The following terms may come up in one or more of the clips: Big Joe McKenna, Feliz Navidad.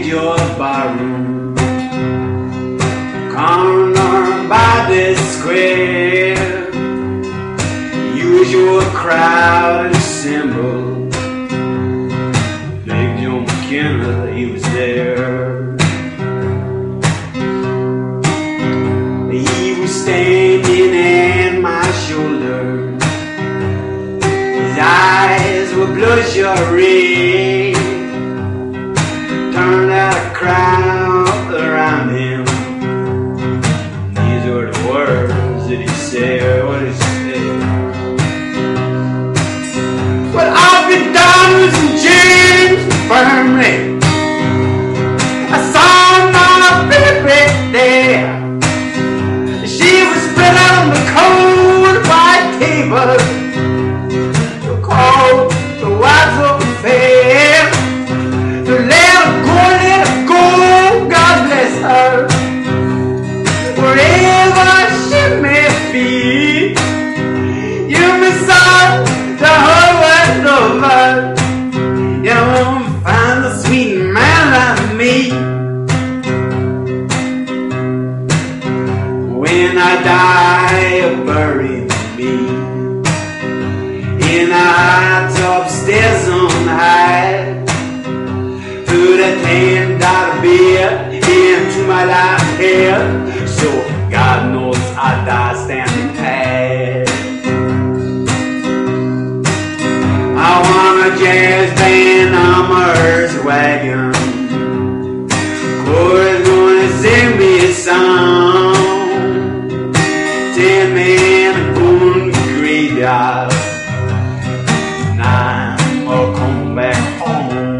Big Joe's barroom, corner by the square, usual crowd assembled. Big Joe McKenna, he was there. He was standing at my shoulder. His eyes were bloodshot red. Turned out a crowd around him. These were the words that he said. What he said. Well, I've been dollars and gems firmly. I saw my baby there. She was spread out on the cold white table. Called the wives of fair. Let her go, God bless her. Wherever she may be, you miss her, the whole world over. You won't find a sweet man like me. When I die, bury me in a high top stairs on high. Put a $10 bill into my life here, so God knows I die standing past. I want a jazz band on my wagon. Corey's gonna sing me a song. 10 men on the graveyard. 9 more come back home.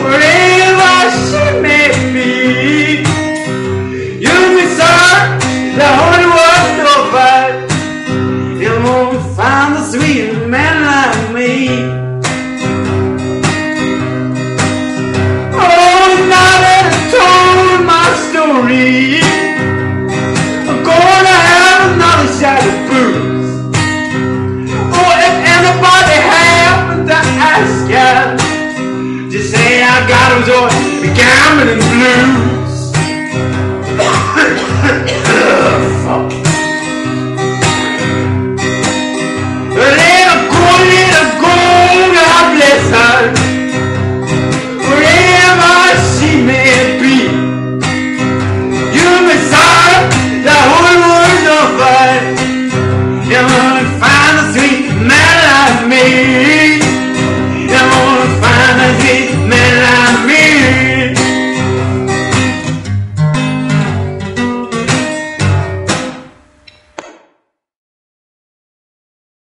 Wherever she may be, you miss her, the whole world over. You won't find a sweet man like me. Oh, now that I told my story, I'm gonna have another shot of booze. Oh, if anybody happens to ask you, just say I got 'em so gambling blue.